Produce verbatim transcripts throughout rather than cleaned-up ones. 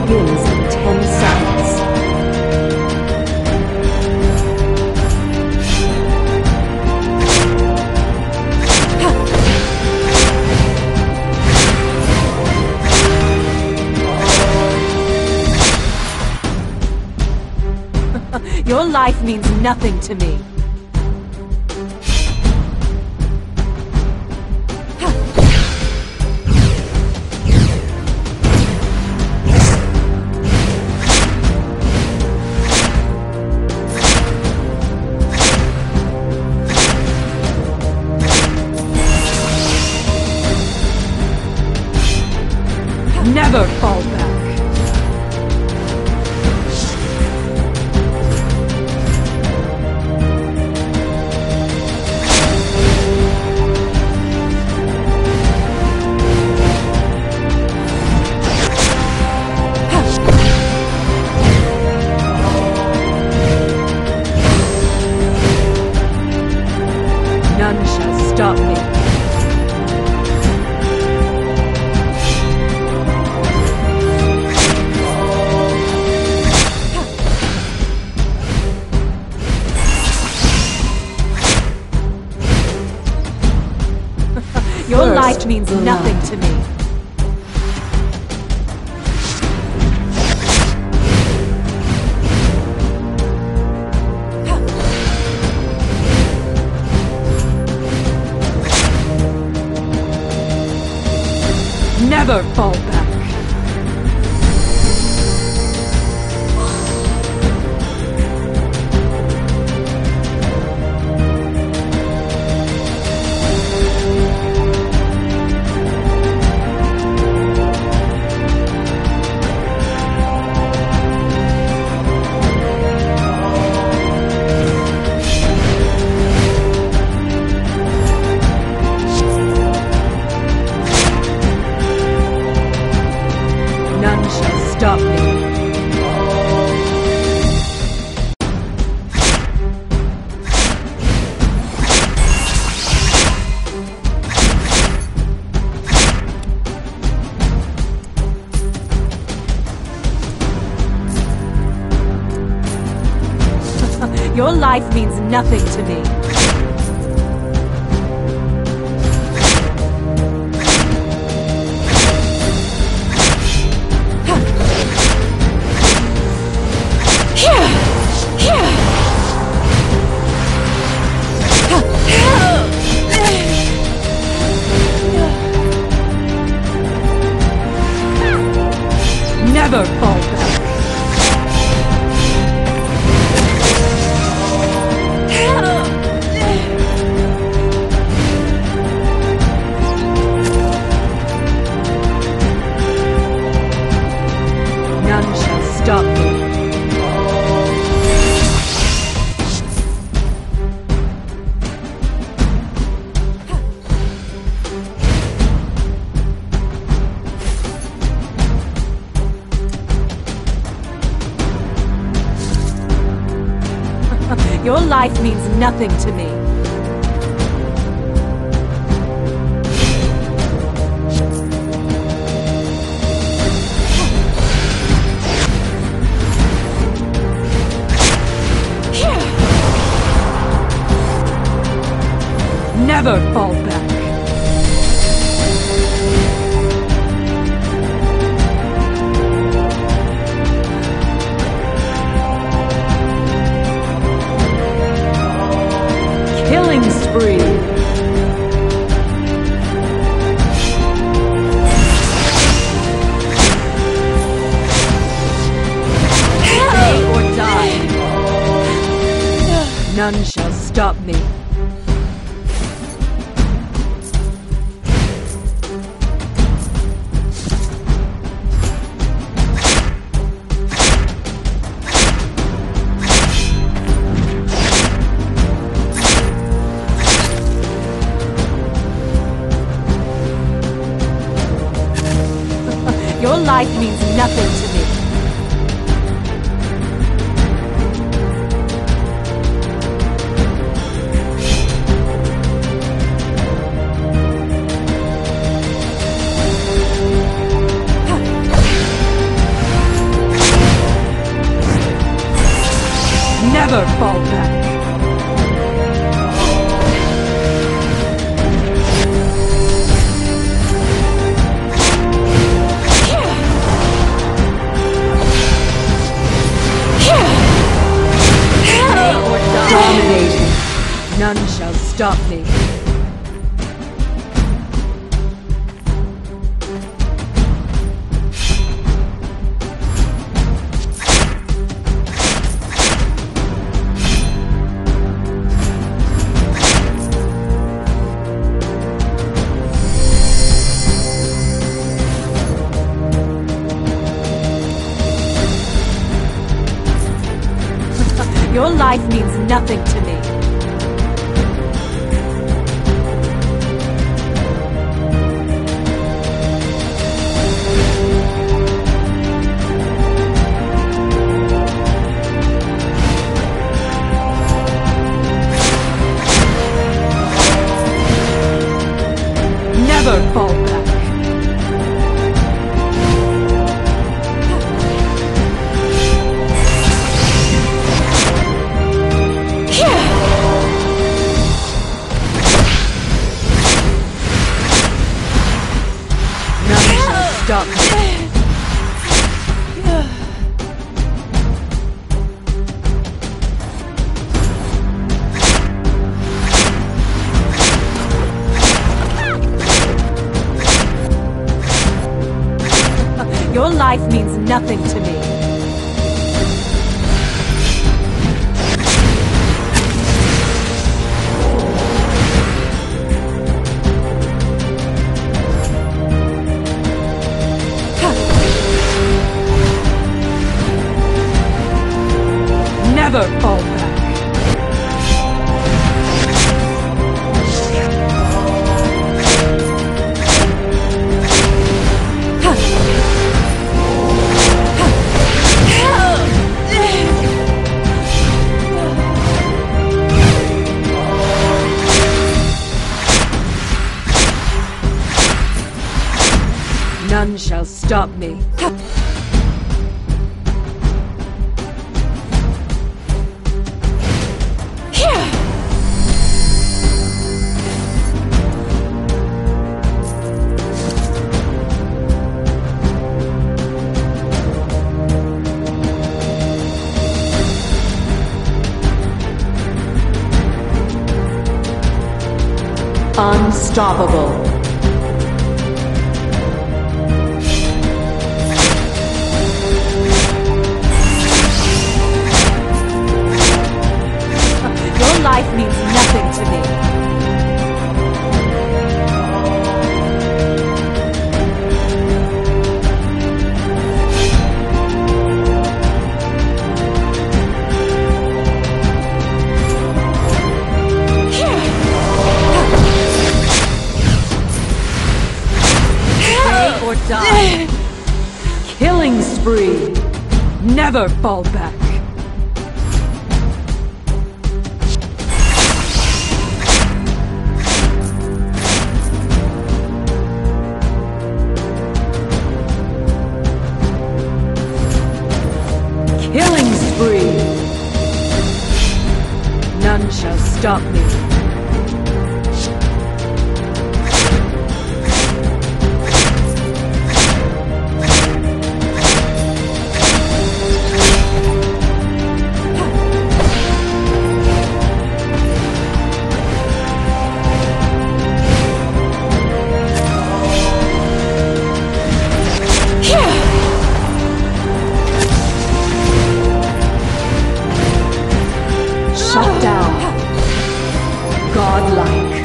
begins in ten seconds. Your life means nothing to me. Never fall back. None shall stop me. Your life means nothing to me. Never fall back. Stop me. Your life means nothing to me. Never fall back. None shall stop me. Your life means nothing to me. Never fall back. Killing spree. Stay or die. None shall stop me. Your life means nothing to me. never fall back. Dominating. None shall stop me. Your life means nothing to me. Never fall back. Stop. Your life means nothing to me. Never fall back. None shall stop me. Unstoppable. Your life means nothing to me. Die. Killing spree. Never fall back. Killing spree. None shall stop me. Shut down. Godlike.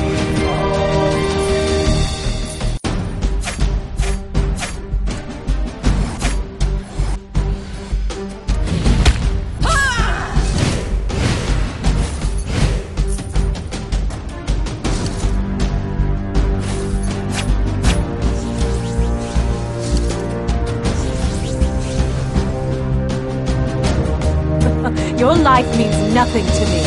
Your life means nothing to me.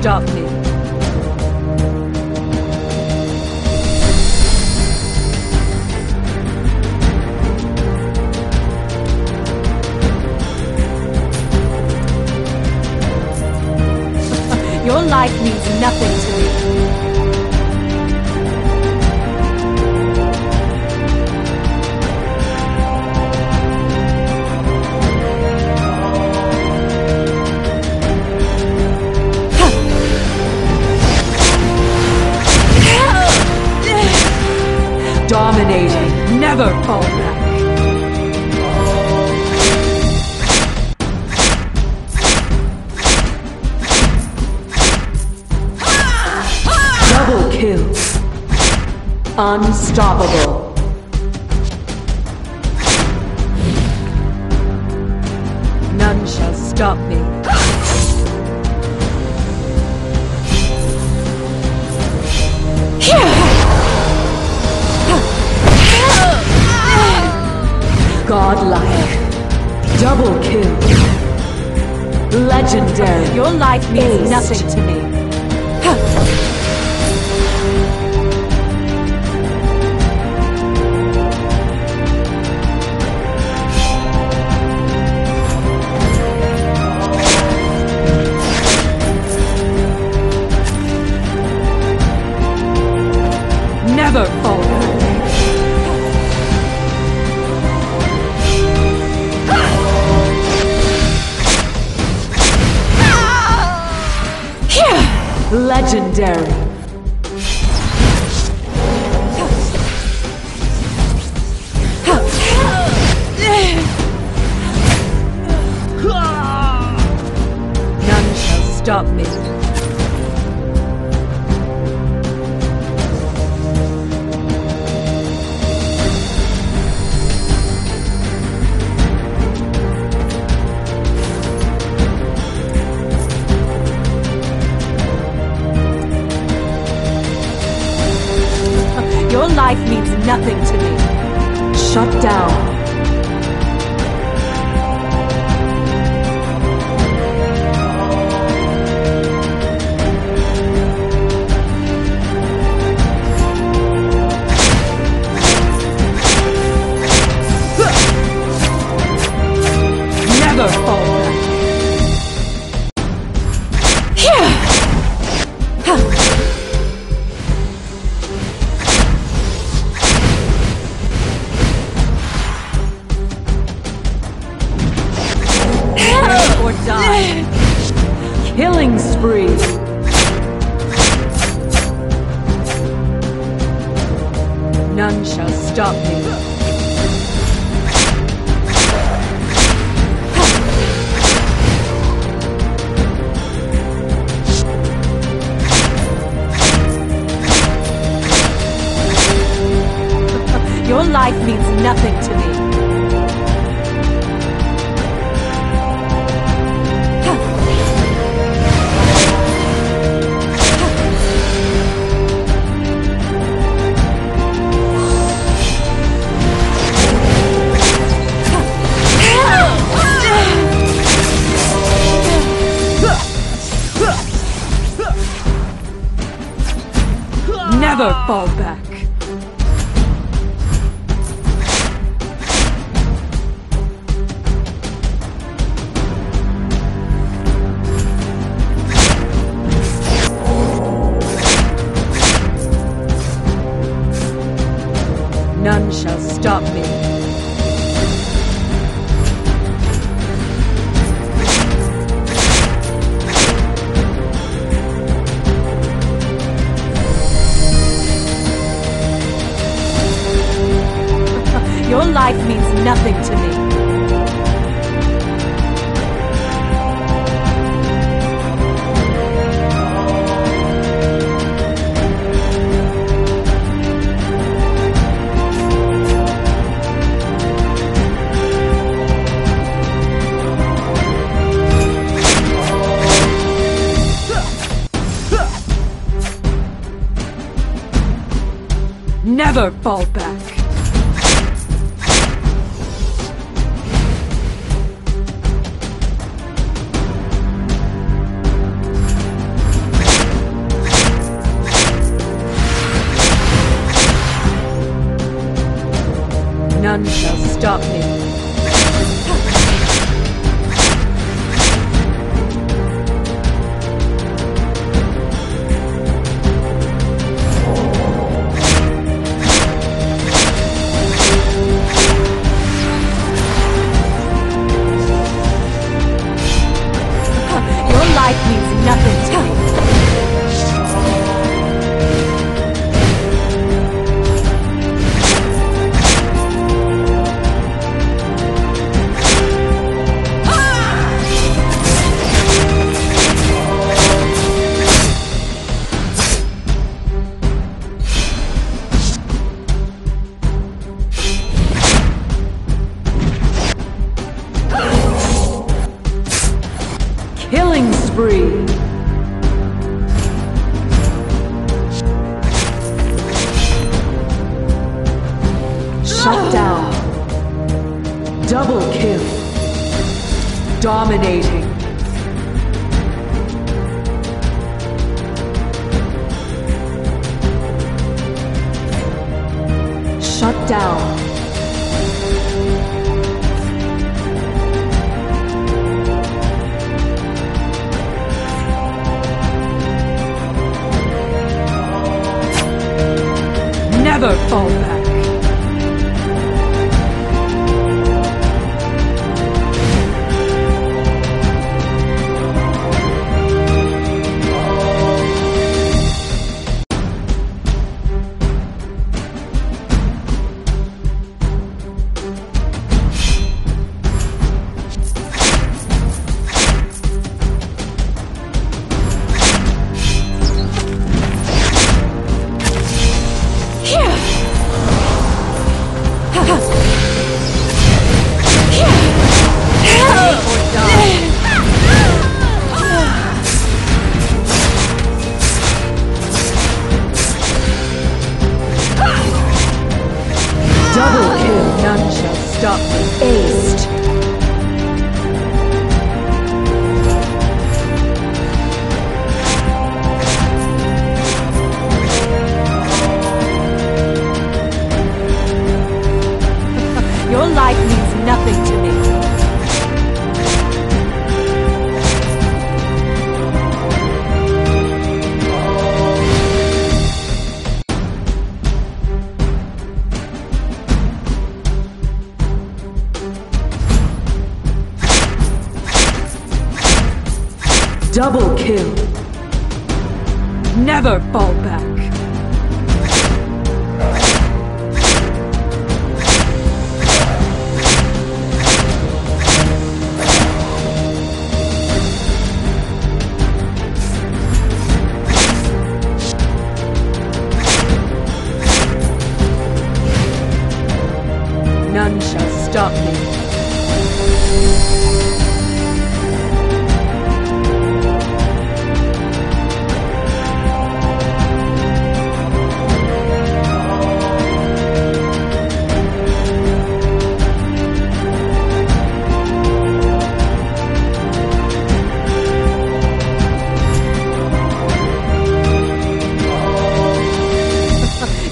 stop me. Your life means nothing to me. Dominating, never fall back. Double kill. Unstoppable. None shall stop me. Godlike. Double kill. Legendary. Your life means nothing to me. Never fall back. Legendary. None shall stop me. Your life means nothing to me. Shut down. Never fall back. Killing spree. None shall stop me. Your life means nothing to me. Never fall back. None shall stop me. Your life means nothing to me. Never fall back. spree. Shut down. Double kill. Dominating. Shut down. Never fall back. Stop the aced. Your life means nothing to me. Double kill. Never fall back. None shall stop me.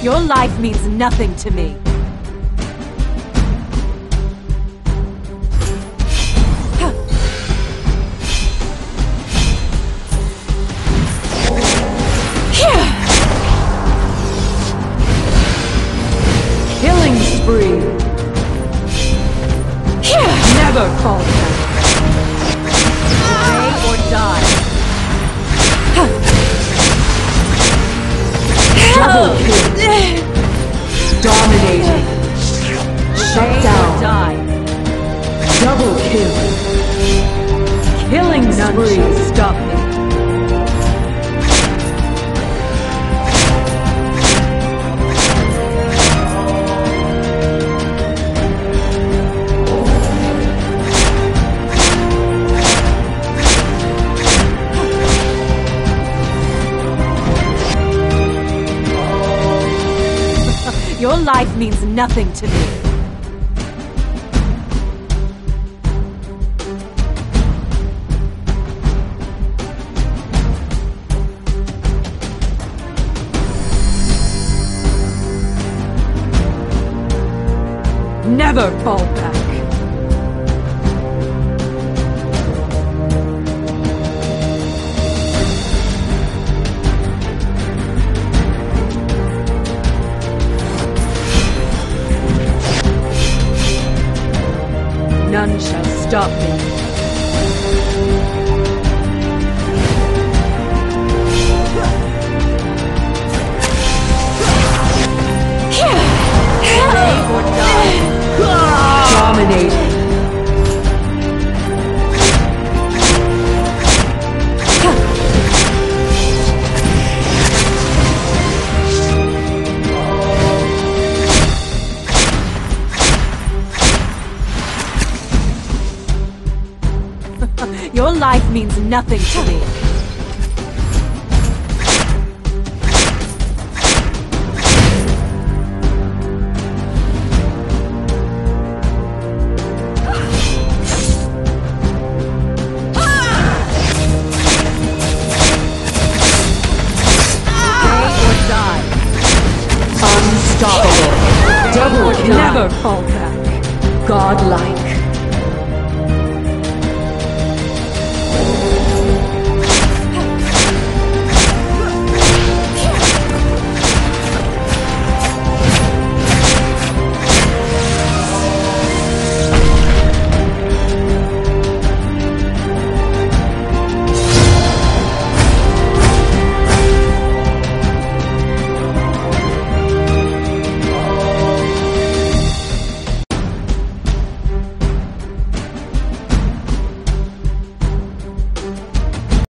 Your life means nothing to me. Killing spree. Never fall back. Obey or die. Double kill. Dominating. Shut down. Die. Double kill. Killing spree. Stop me. Your life means nothing to me. Never fall back. None shall stop me. Slay or die. Dominating. Your life means nothing to me.